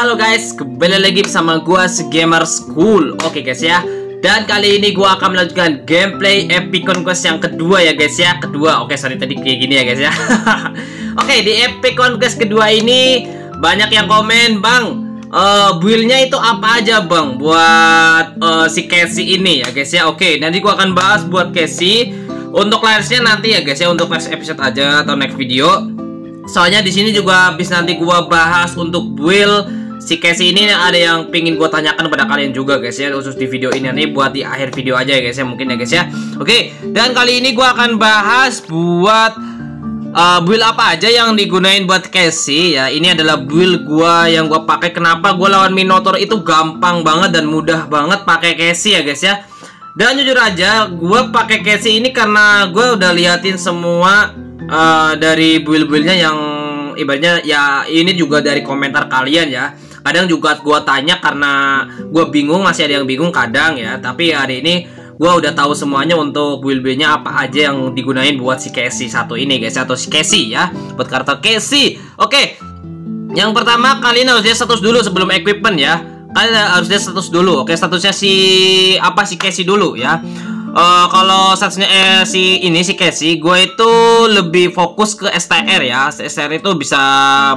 Halo guys, kembali lagi bersama gua Gamer School. Oke guys ya. Dan kali ini gua akan melanjutkan gameplay Epic Conquest yang kedua ya guys ya. Oke, sorry tadi kayak gini ya guys ya. Oke, di Epic Conquest kedua ini banyak yang komen, "Bang, build-nya itu apa aja, Bang, buat si Casey ini ya guys ya." Oke, nanti gua akan bahas buat Casey. Untuk live-nya nanti ya guys ya, untuk next episode aja atau next video. Soalnya di sini juga habis nanti gua bahas untuk build si Casey ini, yang ada yang pingin gua tanyakan pada kalian juga guys ya, khusus di video ini nanti buat di akhir video aja ya guys ya, mungkin ya guys ya. Oke, dan kali ini gua akan bahas buat build apa aja yang digunain buat Casey ya. Ini adalah build gua yang gua pakai. Kenapa gua lawan Minotaur itu gampang banget dan mudah banget pakai Casey ya guys ya. Dan jujur aja gua pakai Casey ini karena gua udah liatin semua dari build-buildnya yang ibaratnya ya, ini juga dari komentar kalian ya. Kadang juga gua tanya karena gua bingung, masih ada yang bingung kadang ya. Tapi hari ini gua udah tahu semuanya untuk build-buildnya apa aja yang digunain buat si Casey satu ini guys, atau si Casey ya, buat karakter Casey. Oke, yang pertama kalian harus lihat status dulu sebelum equipment ya. Kalian harus lihat status dulu. Oke, statusnya si Casey dulu ya. Kalau statusnya si Casey, gue itu lebih fokus ke STR ya. STR itu bisa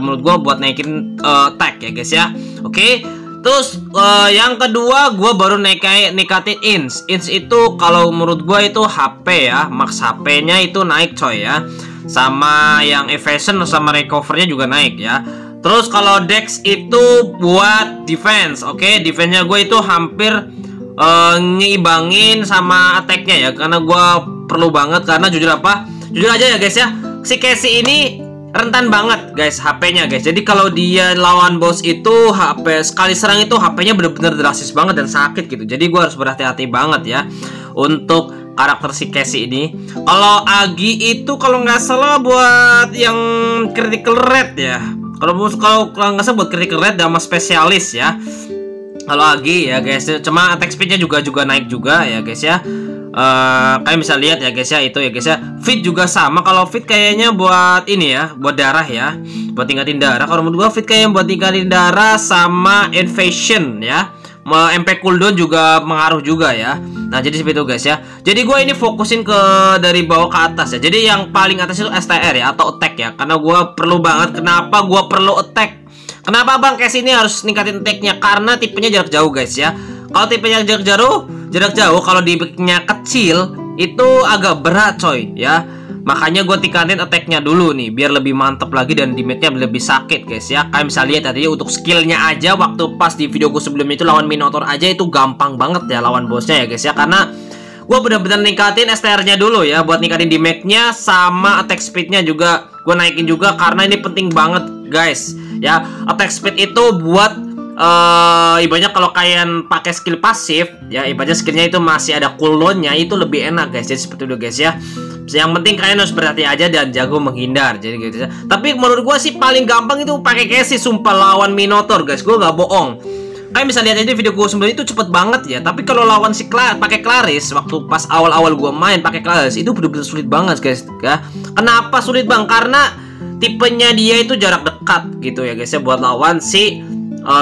menurut gue buat naikin tag ya guys ya. Oke. Terus yang kedua gue baru nekatin inch. Inch itu kalau menurut gue itu HP ya, max HP-nya itu naik coy ya. Sama yang evasion sama recovernya juga naik ya. Terus kalau dex itu buat defense. Oke, defense-nya gue itu hampir ngeibangin sama attack-nya ya, karena gua perlu banget. Karena jujur aja ya guys ya, si Casey ini rentan banget guys HP-nya guys. Jadi kalau dia lawan boss itu HP sekali serang itu HP-nya bener-bener drastis banget dan sakit gitu. Jadi gua harus berhati-hati banget ya untuk karakter si Casey ini. Kalau Agi itu kalau nggak salah buat yang critical rate ya. Kalau nggak salah buat critical rate sama spesialis ya. Kalau Agi ya guys, cuma attack speednya juga naik juga ya guys ya. Kalian bisa lihat ya guys ya, itu ya guys ya. Fit juga sama, kalau fit kayaknya buat ini ya, buat darah ya, buat tingkatin darah. Kalau menurut gua fit kayaknya buat tingkatin darah sama invasion ya. MP cooldown juga mengaruh juga ya. Nah jadi seperti itu guys ya. Jadi gua ini fokusin ke dari bawah ke atas ya. Jadi yang paling atas itu STR ya, atau attack ya. Karena gua perlu banget. Kenapa gua perlu attack? Kenapa Bang Casey ini harus ningkatin attack-nya? Karena tipenya jarak jauh guys ya. Kalau tipenya jarak jauh, kalau tipenya kecil itu agak berat coy ya. Makanya gue tingkatin attack-nya dulu nih, biar lebih mantep lagi dan damage-nya lebih sakit guys ya. Kalian bisa lihat tadi untuk skill-nya aja, waktu pas di video gue sebelumnya itu lawan Minotaur aja itu gampang banget ya lawan bosnya ya guys ya. Karena gue bener-bener ningkatin STR-nya dulu ya, buat ningkatin damage-nya sama attack speed-nya juga gue naikin juga, karena ini penting banget guys ya. Attack speed itu buat ibaratnya kalau kalian pakai skill pasif ya, ibaratnya skillnya itu masih ada cooldownnya, itu lebih enak guys. Jadi seperti itu guys ya. Yang penting kalian harus berhati aja dan jago menghindar. Jadi gitu ya. Tapi menurut gue sih paling gampang itu pakai Casey, sumpah lawan Minotaur guys, gue gak bohong. Kalian bisa lihat aja video gue sebelumnya itu cepet banget ya. Tapi kalau lawan si Clarisse, waktu pas awal-awal gue main pakai Clarisse itu bener-bener sulit banget guys ya. Kenapa sulit Bang? Karena tipenya dia itu jarak dekat gitu ya guys ya, buat lawan si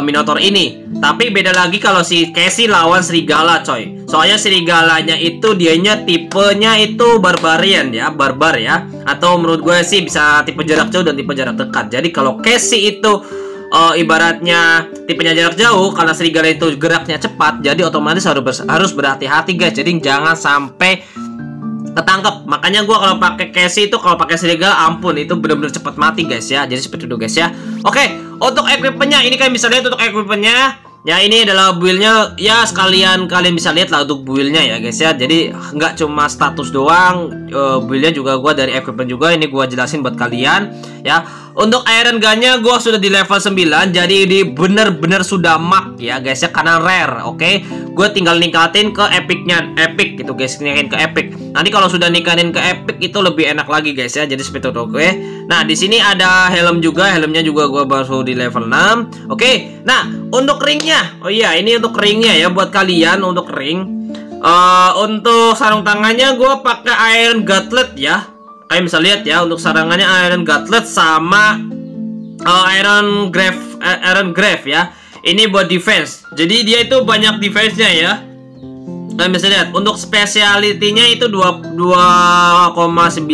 Minotaur ini. Tapi beda lagi kalau si Casey lawan Serigala coy. Soalnya Serigalanya itu dianya tipenya itu barbarian ya, barbar ya. Atau menurut gue sih bisa tipe jarak jauh dan tipe jarak dekat. Jadi kalau Casey itu ibaratnya tipenya jarak jauh, karena Serigala itu geraknya cepat, jadi otomatis harus berhati-hati guys. Jadi jangan sampai ketangkep. Makanya gue kalau pakai Casey itu, kalau pakai Serigala ampun itu bener-bener cepat mati guys ya. Jadi seperti itu guys ya. Oke, untuk equipmentnya ini kalian bisa lihat untuk equipmentnya ya. Ini adalah buildnya ya, sekalian kalian bisa lihat lah untuk buildnya ya guys ya. Jadi nggak cuma status doang, buildnya juga gue dari equipment juga ini gue jelasin buat kalian ya. Untuk Iron Gun-nya gue sudah di level 9, jadi ini bener-bener sudah max ya guys ya, karena rare. Oke, gue tinggal ningkatin ke epicnya, epic gitu guys, ningkatin ke epic. Nanti kalau sudah ningkatin ke epic itu lebih enak lagi guys ya. Jadi seperti itu. Oke. Nah di sini ada helm juga, helmnya juga gue baru di level 6. Oke. Nah untuk ringnya, oh iya ini untuk ringnya ya buat kalian untuk ring. Untuk sarung tangannya gue pakai Iron Gauntlet ya. Kalian bisa lihat ya, untuk sarangannya Iron Gauntlet sama Iron Grave ya. Ini buat defense. Jadi dia itu banyak defense-nya ya. Kalian bisa lihat untuk speciality-nya itu 2,9%.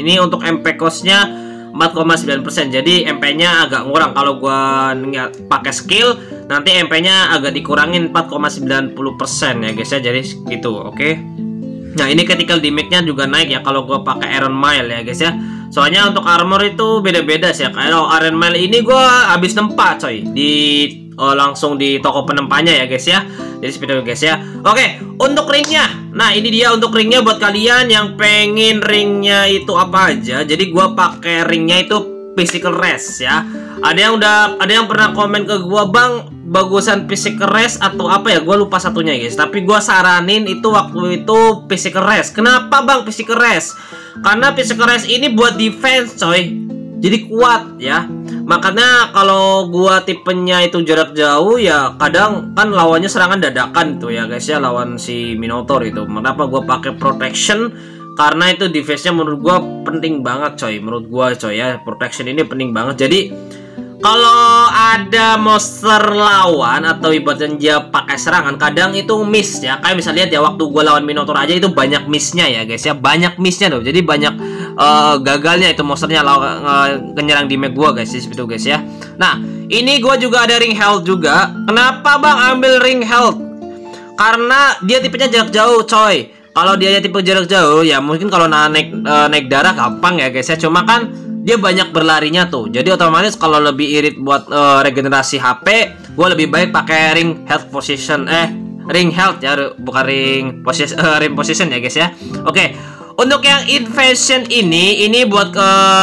Ini untuk MP cost-nya 4,9%. Jadi MP-nya agak ngurang. Kalau gua nggak pakai skill, nanti MP-nya agak dikurangin 4,90% ya guys ya. Jadi gitu, oke. Nah, ini critical damage-nya juga naik ya kalau gua pakai Iron Mail ya guys ya. Soalnya untuk armor itu beda-beda sih ya. Kalau Iron Mail ini gua habis nempa coy di langsung di toko penempanya ya guys ya. Jadi seperti itu guys ya. Oke, untuk ringnya. Nah, ini dia untuk ringnya buat kalian yang pengen ringnya itu apa aja. Jadi gua pakai ringnya itu Physical Res ya. Ada yang pernah komen ke gua, "Bang, bagusan Physical Res atau apa ya?" Gua lupa satunya guys. Tapi gua saranin itu waktu itu Physical Res. Kenapa, Bang, Physical Res? Karena Physical Res ini buat defense coy, jadi kuat ya. Makanya kalau gua tipenya itu jarak jauh ya, kadang kan lawannya serangan dadakan tuh ya guys ya, lawan si Minotaur itu. Kenapa gua pakai protection? Karena itu defense-nya menurut gua penting banget coy. Menurut gua coy ya, protection ini penting banget. Jadi kalau ada monster lawan atau ibaratnya dia pakai serangan, kadang itu miss ya. Kayak bisa lihat ya, waktu gue lawan Minotaur aja itu banyak missnya ya guys ya. Banyak missnya tuh. Jadi banyak gagalnya itu monsternya nyerang di map gue guys. Seperti itu guys ya. Nah, ini gue juga ada ring health juga. Kenapa, Bang, ambil ring health? Karena dia tipenya jarak jauh coy. Kalau dia tipe jarak jauh ya mungkin kalau naik darah gampang ya guys ya. Cuma kan dia banyak berlarinya tuh, jadi otomatis kalau lebih irit buat regenerasi HP, gue lebih baik pakai ring health position, ring health ya, bukan ring position ya guys ya. Oke, untuk yang invasion ini buat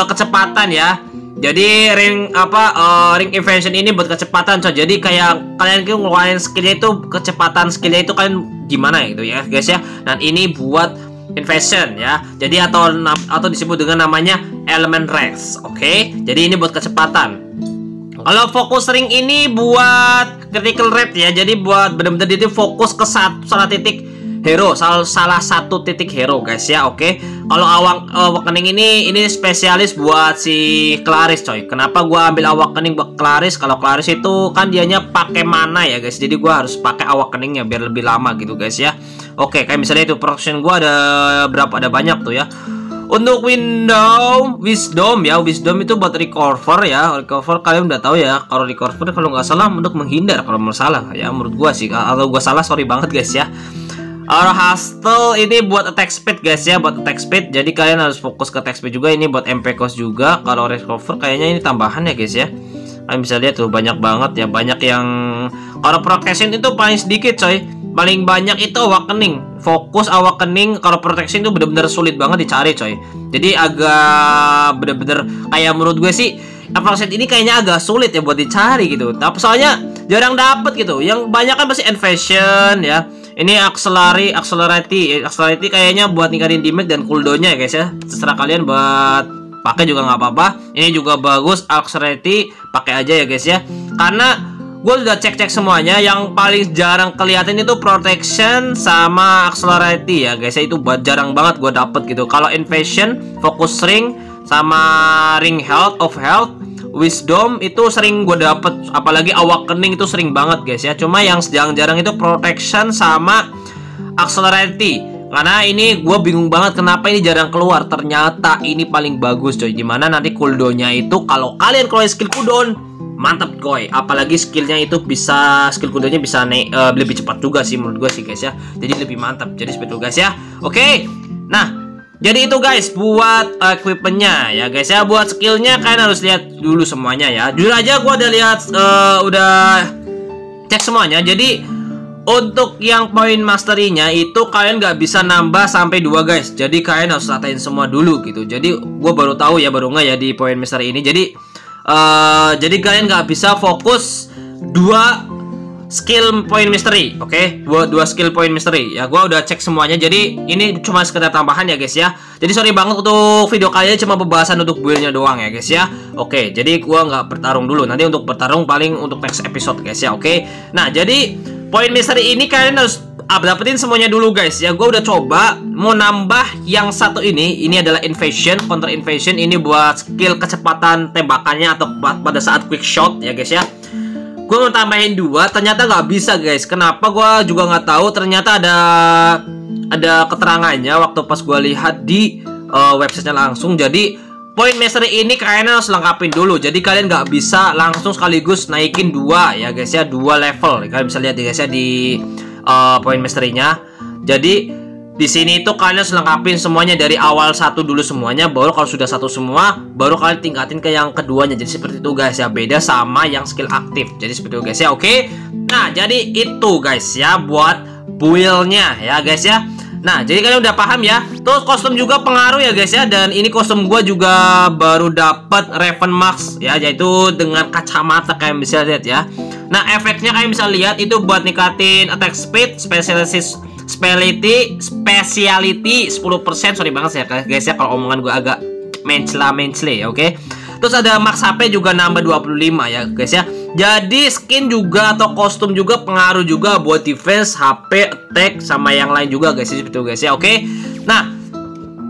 kecepatan ya. Jadi ring invasion ini buat kecepatan coy. Jadi kayak kalian ngeluarin skillnya itu, kecepatan skillnya itu kalian gimana gitu ya guys ya. Dan ini buat invasion ya. Jadi atau disebut dengan namanya elemen res. Oke. Jadi ini buat kecepatan. Kalau fokus ring ini buat critical rate ya. Jadi buat benar-benar dia fokus ke salah titik hero, salah satu titik hero guys ya. Oke. Kalau awakening ini spesialis buat si Clarisse coy. Kenapa gua ambil awakening buat Clarisse? Kalau Clarisse itu kan dianya pakai mana ya guys. Jadi gua harus pakai awakeningnya biar lebih lama gitu guys ya. Oke, kayak misalnya itu production gua ada berapa, ada banyak tuh ya. Untuk wisdom ya, wisdom itu buat recover ya. Recover kalian udah tahu ya. Kalau recover kalau nggak salah untuk menghindar kalau menurut salah ya, menurut gua sih. Kalau gua salah sorry banget guys ya. Hustle ini buat attack speed guys ya, buat attack speed. Jadi kalian harus fokus ke attack speed juga. Ini buat MP cost juga. Kalau recover kayaknya ini tambahan ya guys ya. Kalian bisa lihat tuh banyak banget ya, banyak yang kalau protection itu paling sedikit coy. Paling banyak itu awakening. Fokus awakening. Kalau protection itu bener-bener sulit banget dicari coy. Jadi agak bener-bener kayak menurut gue sih protection ini kayaknya agak sulit ya buat dicari gitu. Tapi soalnya jarang dapet gitu. Yang banyak kan pasti invasion ya. Ini accelerate kayaknya buat ningkatin damage dan cooldown-nya ya guys ya. Terserah kalian buat pakai juga nggak apa-apa. Ini juga bagus accelerate, pakai aja ya guys ya. Karena gue sudah cek semuanya, yang paling jarang kelihatan itu protection sama accelerate ya guys ya. Itu jarang banget gue dapet gitu. Kalau invasion, focus ring sama ring health of health, wisdom itu sering gue dapet. Apalagi awakening itu sering banget guys ya. Cuma yang jarang-jarang itu protection sama accelerate. Karena ini gue bingung banget kenapa ini jarang keluar. Ternyata ini paling bagus coy. Dimana nanti cooldownnya itu kalau kalian keluar skill cooldown, mantap coy. Apalagi skillnya itu bisa, skill cooldownnya bisa naik lebih cepat juga sih menurut gue sih guys ya. Jadi lebih mantap. Jadi seperti itu guys ya. Oke. Nah, jadi itu guys buat equipmentnya ya guys ya. Buat skillnya kalian harus lihat dulu semuanya ya. Jujur aja gue udah lihat, udah cek semuanya. Jadi untuk yang poin masterinya itu kalian nggak bisa nambah sampai 2 guys. Jadi kalian harus ratain semua dulu gitu. Jadi gue baru tahu ya, baru nggak ya di poin master ini. Jadi kalian nggak bisa fokus 2 skill point mystery, oke? Dua skill point mystery. Ya, gua udah cek semuanya. Jadi ini cuma sekedar tambahan ya, guys ya. Jadi sorry banget untuk video kali ini cuma pembahasan untuk build-nya doang ya, guys ya. Oke, jadi gua nggak bertarung dulu. Nanti untuk bertarung paling untuk next episode, guys ya. Oke. Nah, jadi point mystery ini kalian harus dapetin semuanya dulu guys ya. Gue udah coba mau nambah yang satu ini. Ini adalah invasion, counter invasion. Ini buat skill kecepatan tembakannya atau pada saat quick shot ya guys ya. Gue mau tambahin dua, ternyata nggak bisa guys. Kenapa gue juga nggak tahu. Ternyata ada keterangannya waktu pas gue lihat di websitenya langsung. Jadi poin mastery ini kalian harus lengkapin dulu. Jadi kalian nggak bisa langsung sekaligus naikin dua ya guys ya, dua level. Kalian bisa lihat ya guys ya di poin mastery-nya. Jadi di sini itu kalian harus lengkapin semuanya dari awal satu dulu semuanya, baru kalau sudah satu semua baru kalian tingkatin ke yang keduanya. Jadi seperti itu guys ya, beda sama yang skill aktif. Jadi seperti itu guys ya. Oke. Nah, jadi itu guys ya buat build-nya ya guys ya. Nah, jadi kalian udah paham ya. Terus kostum juga pengaruh ya guys ya. Dan ini kostum gua juga baru dapat Raven Max ya, yaitu dengan kacamata kalian bisa lihat ya. Nah, efeknya kalian bisa lihat itu buat ningkatin attack speed, speciality 10%. Sorry banget ya guys ya kalau omongan gue agak mencela ya. Oke. Terus ada max HP juga nambah 25 ya guys ya. Jadi skin juga atau kostum juga pengaruh juga buat defense, HP, attack sama yang lain juga guys ya, seperti itu guys ya. Oke. Nah,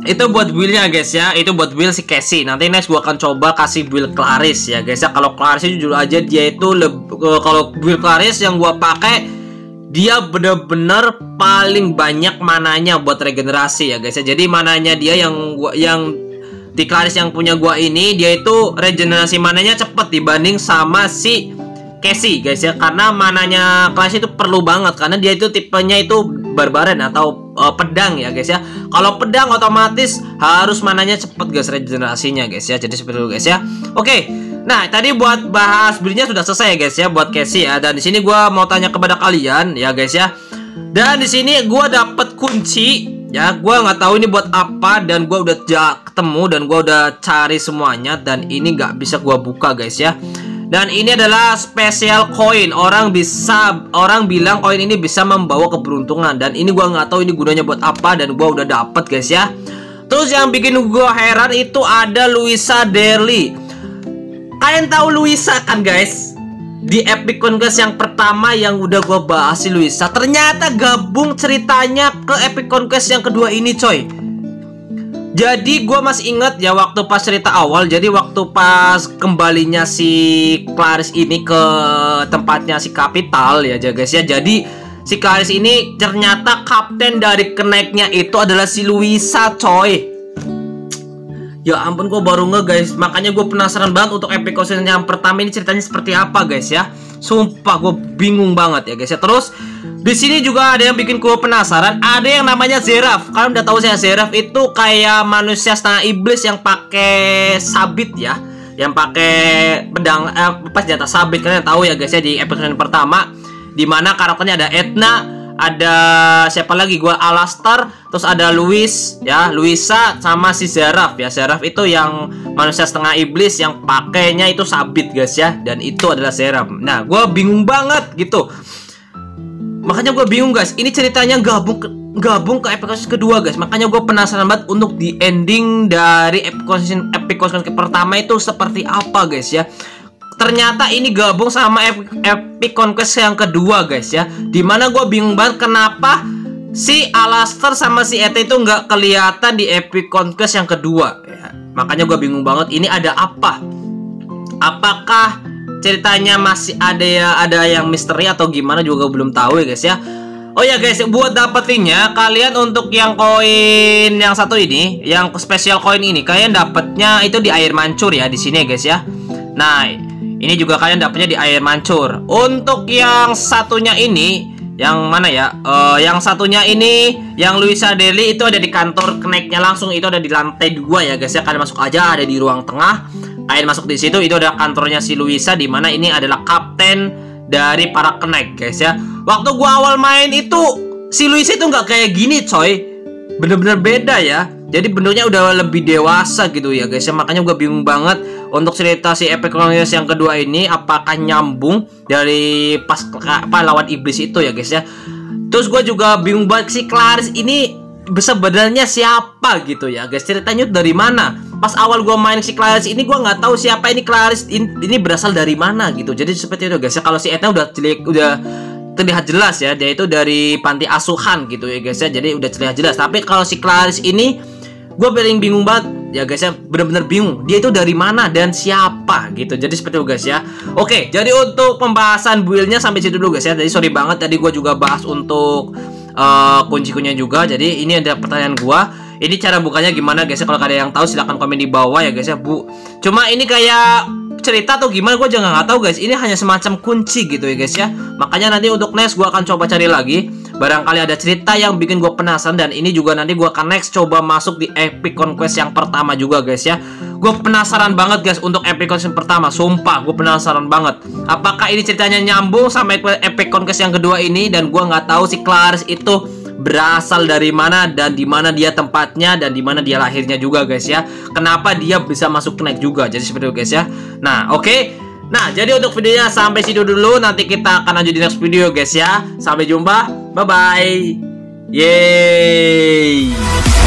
itu buat build-nya guys ya. Itu buat build si Casey. Nanti next gua akan coba kasih build Clarisse ya guys ya. Kalau Clarisse jujur aja dia itu kalau build Clarisse yang gua pakai dia bener-bener paling banyak mananya buat regenerasi ya guys ya. Jadi mananya dia yang di Clarisse yang punya gua ini dia itu regenerasi mananya cepet dibanding sama si Casey guys ya. Karena mananya Clarisse itu perlu banget karena dia itu tipenya itu barbarian atau pedang ya guys ya. Kalau pedang otomatis harus mananya cepet guys regenerasinya guys ya. Jadi seperti itu guys ya. Oke. Nah, tadi buat bahas build-nya sudah selesai ya guys ya buat Casey ya. Dan di sini gua mau tanya kepada kalian ya guys ya. Dan di sini gua dapat kunci ya. Gua nggak tahu ini buat apa dan gua udah ketemu dan gua udah cari semuanya dan ini nggak bisa gua buka guys ya. Dan ini adalah special coin. Orang bilang koin ini bisa membawa keberuntungan dan ini gua nggak tahu ini gunanya buat apa dan gua udah dapet guys ya. Terus yang bikin gua heran itu ada Louisa Dely. Kalian tahu Louisa kan guys? Di Epic Conquest yang pertama yang udah gua bahas si Louisa, ternyata gabung ceritanya ke Epic Conquest yang kedua ini coy. Jadi gue masih inget ya waktu pas cerita awal. Jadi waktu pas kembalinya si Clarisse ini ke tempatnya si Kapital ya guys ya. Jadi si Clarisse ini ternyata kapten dari kenaiknya itu adalah si Louisa coy. Ya ampun gue baru nge guys. Makanya gue penasaran banget untuk Epic Conquest yang pertama ini ceritanya seperti apa guys ya. Sumpah gue bingung banget ya guys ya. Terus di sini juga ada yang bikin gue penasaran. Ada yang namanya Seraph. Kalian udah tahu saya Seraph itu kayak manusia setengah iblis yang pakai sabit ya, yang pakai pedang pas senjata sabit. Kalian tahu ya guys ya di episode pertama dimana karakternya ada Etna, ada siapa lagi? Gua Alastor, terus ada Louisa sama si Seraph ya. Seraph itu yang manusia setengah iblis yang pakainya itu sabit guys ya. Dan itu adalah Seraph. Nah, gue bingung banget gitu. Makanya gue bingung guys, ini ceritanya gabung ke Epic Conquest kedua guys. Makanya gue penasaran banget untuk di ending dari Epic Conquest pertama itu seperti apa guys ya. Ternyata ini gabung sama Epic Conquest yang kedua guys ya. Dimana gue bingung banget kenapa si Alastor sama si Etna itu nggak kelihatan di Epic Conquest yang kedua ya. Makanya gue bingung banget ini ada apa. Apakah ceritanya masih ada yang misteri atau gimana juga belum tahu ya guys ya. Oh ya guys, buat dapetinnya kalian untuk yang koin yang satu ini, yang spesial koin ini kalian dapatnya itu di air mancur ya di sini ya guys ya. Nah, ini juga kalian dapatnya di air mancur. Untuk yang satunya ini, yang mana ya? Yang satunya ini, yang Louisa Dely itu ada di kantor kenaiknya langsung, itu ada di lantai 2 ya guys ya. Kalian masuk aja, ada di ruang tengah. Kalian masuk di situ, itu adalah kantornya si Louisa, di mana ini adalah kapten dari para kenaik guys ya. Waktu gua awal main itu si Louisa itu nggak kayak gini coy, bener-bener beda ya. Jadi bentuknya udah lebih dewasa gitu ya guys ya. Makanya gua bingung banget untuk cerita si Epic Conquest yang kedua ini apakah nyambung dari pas lawan iblis itu ya guys ya. Terus gua juga bingung banget si Clarisse ini sebenarnya siapa gitu ya guys, ceritanya dari mana. Pas awal gue main si Clarisse ini gue nggak tahu siapa ini Clarisse ini berasal dari mana gitu. Jadi seperti itu guys ya. Kalau si Etna udah terlihat jelas ya, dia itu dari panti asuhan gitu ya guys ya. Jadi udah terlihat jelas. Tapi kalau si Clarisse ini gue paling bingung banget ya guys ya, bener-bener bingung dia itu dari mana dan siapa gitu. Jadi seperti itu guys ya. Oke, jadi untuk pembahasan build-nya sampai situ dulu guys ya. Jadi sorry banget tadi gue juga bahas untuk kunci-kuncinya juga. Jadi ini ada pertanyaan gue, ini cara bukanya gimana guys ya? Kalau ada yang tahu silahkan komen di bawah ya guys ya bu. Cuma ini kayak cerita atau gimana gue juga nggak tahu guys. Ini hanya semacam kunci gitu ya guys ya. Makanya nanti untuk next gue akan coba cari lagi, barangkali ada cerita yang bikin gue penasaran. Dan ini juga nanti gue akan next coba masuk di Epic Conquest yang pertama juga guys ya. Gue penasaran banget guys untuk Epic Conquest yang pertama. Sumpah gue penasaran banget, apakah ini ceritanya nyambung sama Epic Conquest yang kedua ini. Dan gue nggak tahu si Clarisse itu berasal dari mana, dan di mana dia tempatnya, dan di mana dia lahirnya juga guys ya. Kenapa dia bisa masuk connect juga. Jadi seperti itu guys ya. Nah oke, nah jadi untuk videonya sampai situ dulu. Nanti kita akan lanjut di next video guys ya. Sampai jumpa, bye bye. Yeay.